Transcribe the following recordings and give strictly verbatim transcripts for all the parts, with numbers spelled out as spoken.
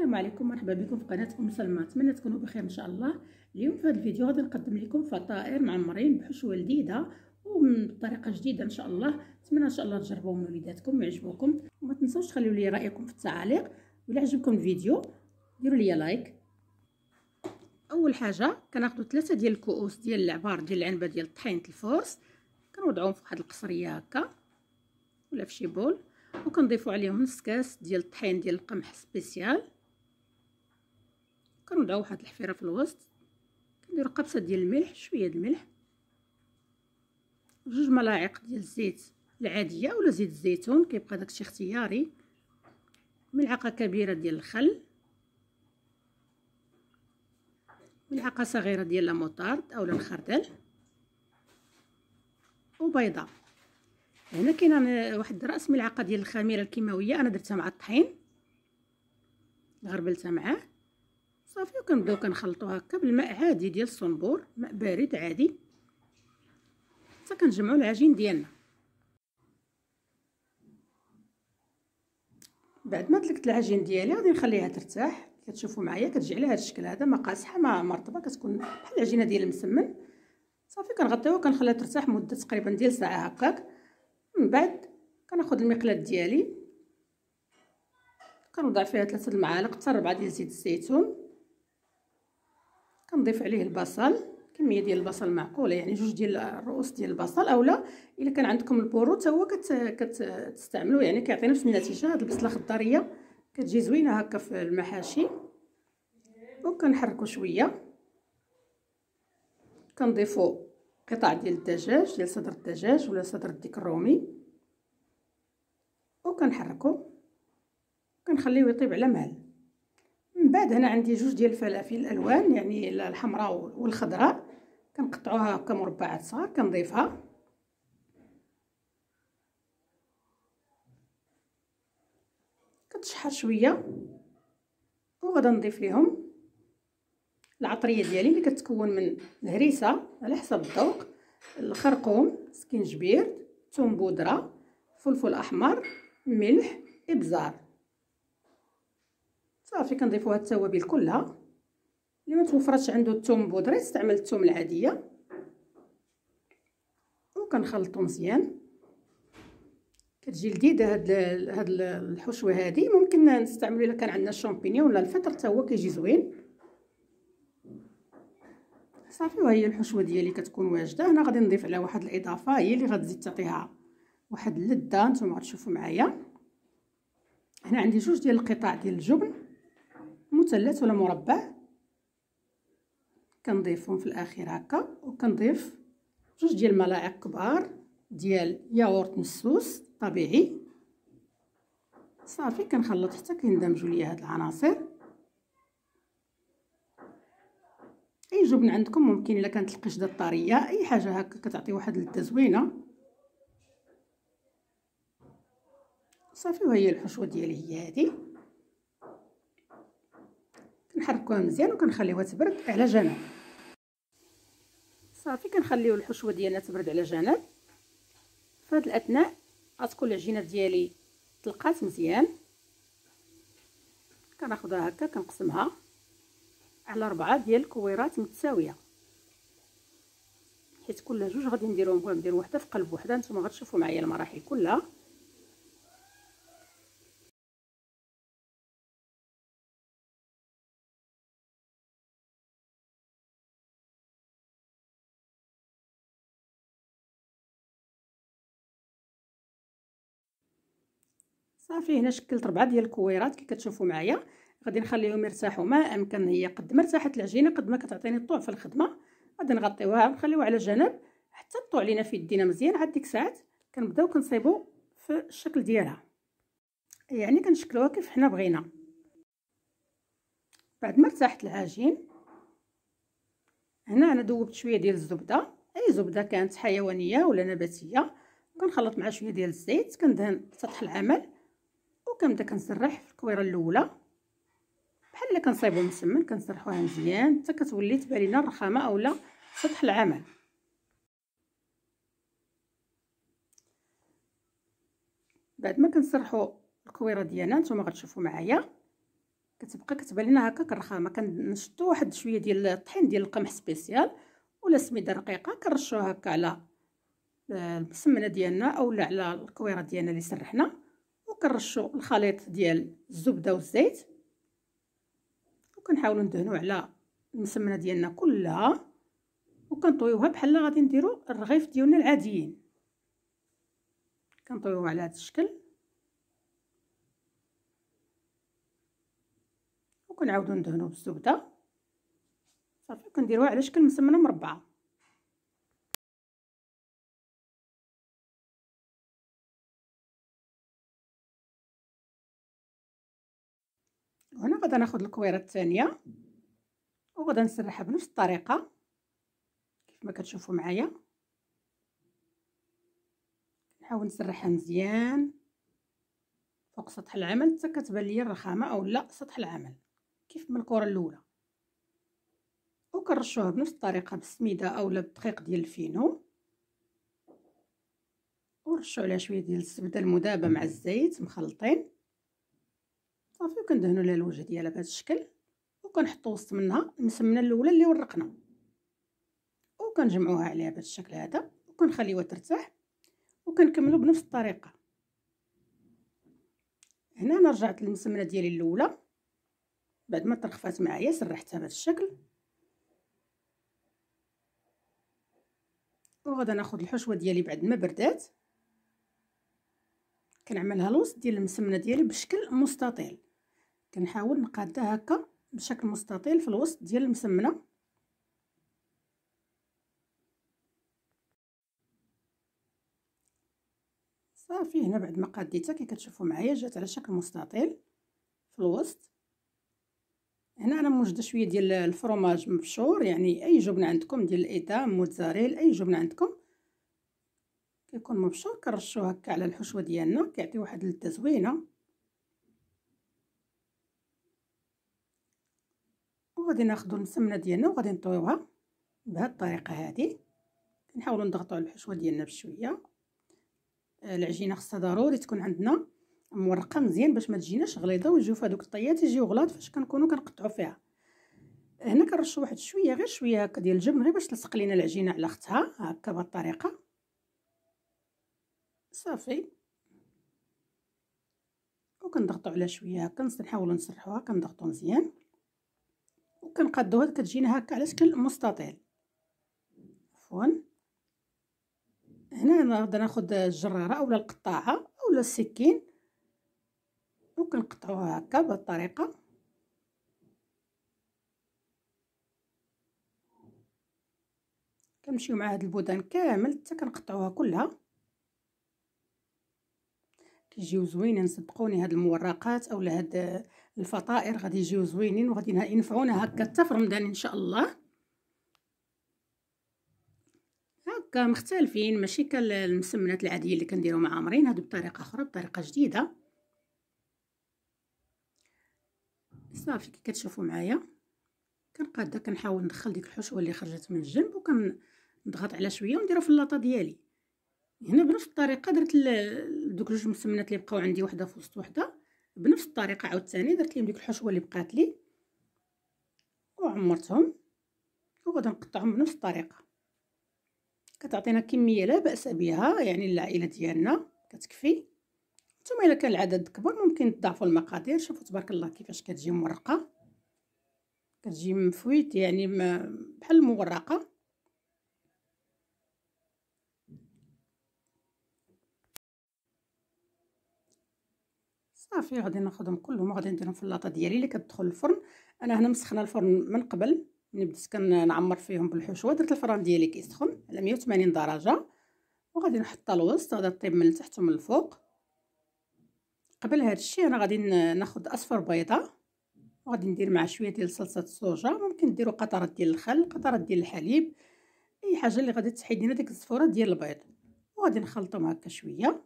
السلام عليكم، مرحبا بكم في قناه ام سلمى. نتمنى تكونوا بخير ان شاء الله. اليوم في هذا الفيديو غادي نقدم لكم فطائر معمرين بحشوه جديده وبطريقه جديده ان شاء الله. نتمنى ان شاء الله تجربوه من وليداتكم ويعجبوكم، وما تنسوش تخليوا لي رايكم في التعاليق. ولا عجبكم الفيديو ديروا لي لايك. اول حاجه كناخذوا ثلاثه ديال الكؤوس ديال العبار ديال العنبه ديال طحينه الفرس، كنوضعوهم في واحد القصريه هكا ولا في شي بول، وكنضيفوا عليهم نص كاس ديال الطحين ديال القمح سبيسيال، كنوضعوا واحد الحفيره في الوسط، كندير قبصه ديال الملح، شويه د الملح، جوج ملاعق ديال الزيت العاديه ولا زيت الزيتون، كيبقى داكشي اختياري، ملعقه كبيره ديال الخل، ملعقه صغيره ديال لاموطارد اولا الخردل، وبيضه. هنا كاين واحد راس ملعقه ديال الخميره الكيماويه، انا درتها مع الطحين غربلتها معاه صافي، وكنبداو كنخلطوها هكا بالماء عادي ديال الصنبور، ماء بارد عادي، حتى كنجمعوا العجين ديالنا. بعد ما دلكت العجين ديالي غادي نخليها ترتاح، كتشوفوا معايا كتجي على هذا الشكل هذا، ما قاصحه ما مرطبه، كتكون بحال العجينه ديال المسمن صافي. كنغطيوها وكنخليها ترتاح مده تقريبا ديال ساعه هكاك. من بعد كناخذ المقلاة ديالي كنوضع فيها ثلاثه المعالق حتى ربعه ديال زيت الزيتون، كنضيف عليه البصل، كميه ديال البصل معقوله، يعني جوج ديال الرؤوس ديال البصل، اولا الا كان عندكم البورو حتى هو كتستعملوا، يعني كيعطي نفس النتيجه. هاد البصله خضريه كتجي زوينه هكا في المحاشي، وكنحركوا شويه. كنضيفوا قطع ديال الدجاج ديال صدر الدجاج ولا صدر الديك الرومي، وكنحركو كنخليه يطيب على مهل. من بعد هنا عندي جوج ديال الفلافل الالوان، يعني الحمراء والخضراء، كنقطعوها هكا مربعات صغار كنضيفها، كتشحر شويه. وغادي نضيف ليهم العطريه ديالي اللي كتكون من الهريسه على حسب الذوق، الخرقوم، سكينجبير، ثوم بودره، فلفل احمر، ملح، ابزار صافي. كنضيفوا هاد التوابل كلها، اللي ما توفرتش عنده الثوم بودره يستعمل الثوم العاديه، وكنخلطوا مزيان. كتجي لذيذه هاد هاد الحشوه هادي، ممكن نستعملوا الا كان عندنا الشامبينيون ولا الفطر حتى هو كيجي زوين صافي. وهي الحشوه ديالي كتكون واجده. هنا غادي نضيف على واحد الاضافه هي اللي غتزيد تعطيها واحد اللذه، نتوما غتشوفوا معايا. هنا عندي جوج ديال القطع ديال الجبن مثلث ولا مربع، كنضيفهم في الاخير هكا، وكنضيف جوج ديال الملاعق كبار ديال ياغورت مسوس طبيعي صافي. كنخلط حتى كيندمجوا ليا هاد العناصر. اي جبن عندكم، ممكن الا كانت القشده الطريه اي حاجه هكا، كتعطي واحد اللذه زوينه صافي. وهي الحشوه ديالي هي هذه، كنحركوها مزيان وكنخليوها تبرد على جنب صافي. كنخليو الحشوه ديالنا تبرد على جنب. في هذه الاثناء غتكون العجينه ديالي طلقات مزيان، كناخذها هكا كنقسمها على ربعه ديال الكويرات متساويه، حيت كل جوج غادي نديرهم، غندير وحده في قلب وحده. نتوما غتشوفوا معايا المراحل كلها. صافي هنا شكلت ربعه ديال الكويرات كي كتشوفوا معايا. غادي نخليهم يرتاحوا ما امكن، هي قد ما ارتاحت العجينه قد ما كتعطيني الطوع في الخدمه. غادي نغطيوها نخليوها على جنب حتى الطوع لينا في يدينا مزيان، عاد ديك الساعات كنبداو كنصيبو في الشكل ديالها، يعني كنشكلوها كيف حنا بغينا. بعد ما ارتاحت العجين هنا انا ذوبت شويه ديال الزبده، اي زبده كانت حيوانيه ولا نباتيه، كنخلط مع شويه ديال الزيت، كندهن سطح العمل، وكنبدا كنسرح في الكويره الاولى بحال الا كنصايبو مسمن، كنسرحوها مزيان حتى كتولي تبان لينا الرخامه اولا سطح العمل. بعد ما كنسرحو الكويره ديالنا نتوما غتشوفوا معايا كتبقى كتبان لينا هكاك الرخامه. كنشطو واحد شويه ديال الطحين ديال القمح سبيسيال ولا سميده رقيقه، كنرشوها هكا على البسمنه ديالنا اولا على الكويره ديالنا اللي سرحنا، وكنرشوا الخليط ديال الزبده والزيت، وكنحاولوا ندهنوا على المسمنه ديالنا كلها، وكنطويوها بحال غادي نديرو الرغيف ديالنا العاديين. كنطويوه على هذا الشكل وكنعاودو ندهنو بالزبده. صافي كنديروها على شكل مسمنه مربعه. وهنا غادا ناخد الكويره الثانيه وغادا نسرحها بنفس الطريقه كيف ما كتشوفوا معايا. نحاول نسرحها مزيان فوق سطح العمل حتى كتبان ليا الرخامه اولا سطح العمل كيف ما الكره الاولى، وكنرشوها بنفس الطريقه بالسميده اولا بالدقيق ديال الفينو، ونرشوا عليها شويه ديال الزبده المذابه مع الزيت مخلطين. صافي وكندهنوا لها الوجه ديالها بهذا الشكل، وكنحطوا وسط منها المسمنه الاولى اللي ورقنا، وكنجمعوها عليها بهذا الشكل هذا، وكنخليوها ترتاح، وكنكملوا بنفس الطريقه. هنا انا رجعت للمسمنه ديالي الاولى بعد ما ترخفات معايا، سرحتها بهذا الشكل، وغادا ناخذ الحشوه ديالي بعد ما بردات. كنعملها الوسط ديال المسمنه ديالي بشكل مستطيل، كنحاول نقادها هكا بشكل مستطيل في الوسط ديال المسمنه. صافي هنا بعد ما قاديتها كي كتشوفوا معايا جات على شكل مستطيل في الوسط. هنا انا موجده شويه ديال الفرماج مبشور، يعني اي جبنه عندكم ديال الايدام موتزاريل اي جبنه عندكم كيكون مبشور، كنرشوه هكا على الحشوه ديالنا كيعطي واحد اللذه زوينه. وغادي ناخذ المسمنه ديالنا وغادي نطويوها بهذه الطريقه هذه. كنحاولوا نضغطوا على الحشوه ديالنا بشويه. العجينه خاصها ضروري تكون عندنا مورقه مزيان باش ما تجيناش غليظه ويجيو في هذوك الطيات يجيو غلاط فاش كنكونوا كنقطعوا فيها. هنا كنرشوا واحد شويه غير شويه هكا ديال الجبن غير باش تلصق لينا العجينه على اختها هكا بهذه الطريقه. صافي وكنضغطوا على شويه هكا، نحاولوا نسرحوها، كنضغطوا مزيان وكنقادوها كتجينا هكا على شكل مستطيل. عفوا هنا انا غادي ناخذ الجراره اولا القطاعه اولا السكين وكنقطعوها هكا بهذه الطريقه. كنمشيو مع هاد البودان كامل حتى كنقطعوها كلها، كيجيو زوينين صدقوني. هاد المورقات اولا هاد الفطائر غادي يجيو زوينين وغادي ينفعونا هكا حتى في رمضان ان شاء الله. مختلفين ماشي كالمسمنات العاديه اللي كنديرو مع عامرين، هادو بطريقه اخرى بطريقه جديده. صافي كي كتشوفوا معايا كنقاده، كنحاول ندخل ديك الحشوه اللي خرجت من الجنب وكنضغط على شويه ونديرها في اللاطه ديالي. هنا بنفس الطريقه درت دوك جوج مسمنات اللي بقاو عندي وحده في وسط وحده، بنفس الطريقه عاوتاني درت لهم ديك الحشوه اللي بقات لي وعمرتهم، وغادي نقطعهم بنفس الطريقه. كتعطينا كميه لا باس بها يعني العائله ديالنا كتكفي. نتوما الا كان العدد كبر ممكن تضاعفوا المقادير. شوفوا تبارك الله كيفاش كتجي مورقه، كتجي مفويت يعني بحال المورقه. صافي غادي ناخذهم كلهم وغادي نديرهم في اللاطه ديالي اللي كتدخل الفرن. انا هنا مسخنه الفرن من قبل، ملي بديت كنعمر فيهم بالحشوه درت الفران ديالي كيسخن على مية وثمانين درجه، وغادي نحطها للوسط غادي طيب من التحت ومن الفوق. قبل هذا الشيء انا غادي ناخذ اصفر بيضه وغادي ندير معها شويه ديال صلصه الصوجه، ممكن ديروا قطرات ديال الخل قطرات ديال الحليب اي حاجه اللي غادي تحيد لنا ديك الزفوره ديال البيض، وغادي نخلطهم هكا شويه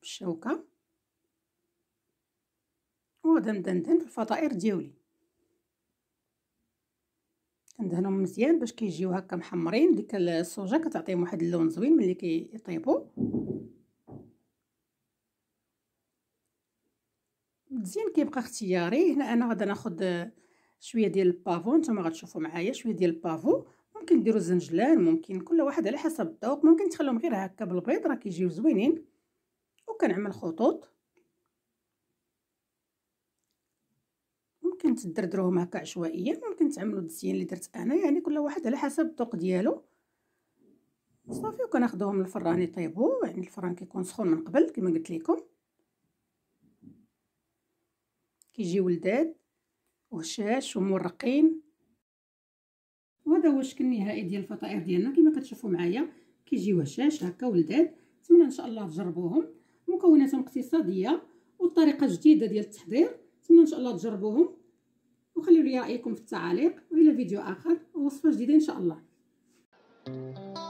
بالشوكه، وغادي نبدا ندهن في الفطائر ديالي. كندهنهم مزيان باش كيجيو هكا محمرين، ديك الصوجه كتعطيهم واحد اللون زوين ملي كيطيبوا. مزيان كيبقى اختياري. هنا انا غادا ناخد شويه ديال البافو، نتوما غتشوفوا معايا شويه ديال البافو، ممكن ديروا الزنجلان، ممكن كل واحد على حسب الذوق، ممكن تخليهم غير هكا بالبيض راه كيجيو زوينين. وكنعمل خطوط، ممكن تدردروهم هكا عشوائيا، ممكن تعملوا الدزيين اللي درت انا، يعني كل واحد على حسب الذوق ديالو. صافي، وكناخذوهم للفران يطيبوا، يعني الفران كيكون سخون من قبل كما قلت لكم، كيجيو لذاذ وهشاش ومرقين. وهذا هو الشكل النهائي ديال الفطائر ديالنا كما كتشوفوا معايا، كيجيو هشاش هكا ولذاذ. نتمنى ان شاء الله تجربوهم، مكوناتهم اقتصاديه والطريقه جديده ديال التحضير، نتمنى ان شاء الله تجربوهم، وخليوا لي رايكم في التعاليق، والى فيديو اخر ووصفه جديده ان شاء الله.